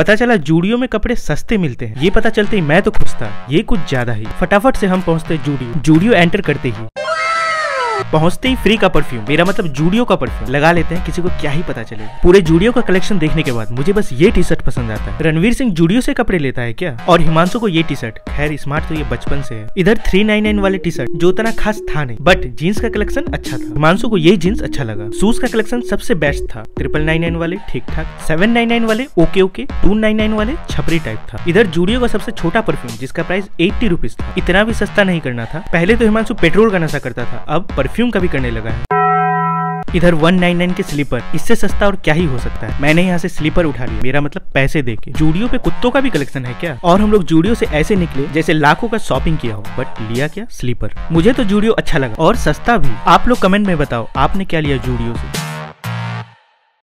पता चला जूडियो में कपड़े सस्ते मिलते हैं। ये पता चलते ही मैं तो खुश था, ये कुछ ज्यादा ही। फटाफट से हम पहुंचते जूडियो। जूडियो एंटर करते ही फ्री का परफ्यूम, मेरा मतलब जूडियो का परफ्यूम लगा लेते हैं, किसी को क्या ही पता चले। पूरे जूडियो का कलेक्शन देखने के बाद मुझे बस ये टी शर्ट पसंद आता है। रणवीर सिंह जूडियो से कपड़े लेता है क्या? और हिमांशु को ये टी शर्ट, खैर स्मार्ट तो ये बचपन से है। इधर 399 वाले टी शर्ट जो उतना खास था नहीं, बट जीन्स का कलेक्शन अच्छा था। हिमांशु को ये जीन्स अच्छा लगा। शूज का कलेक्शन सबसे बेस्ट था। 399 वाले ठीक ठाक, 799 वाले ओके ओके, 299 वाले छपरी टाइप था। इधर जूडियो का सबसे छोटा परफ्यूम जिसका प्राइस 80 रुपीज था। इतना भी सस्ता नहीं करना था। पहले तो हिमांशु पेट्रोल का नशा करता था, अब परफ्यूम का भी करने लगा है। इधर 199 के स्लीपर, इससे सस्ता और क्या ही हो सकता है। मैंने यहाँ से स्लीपर उठा लिया, मेरा मतलब पैसे देके। जूडियो पे कुत्तों का भी कलेक्शन है क्या? और हम लोग जूडियो से ऐसे निकले जैसे लाखों का शॉपिंग किया हो, बट लिया क्या? स्लीपर। मुझे तो जूडियो अच्छा लगा और सस्ता भी। आप लोग कमेंट में बताओ आपने क्या लिया जूडियो से।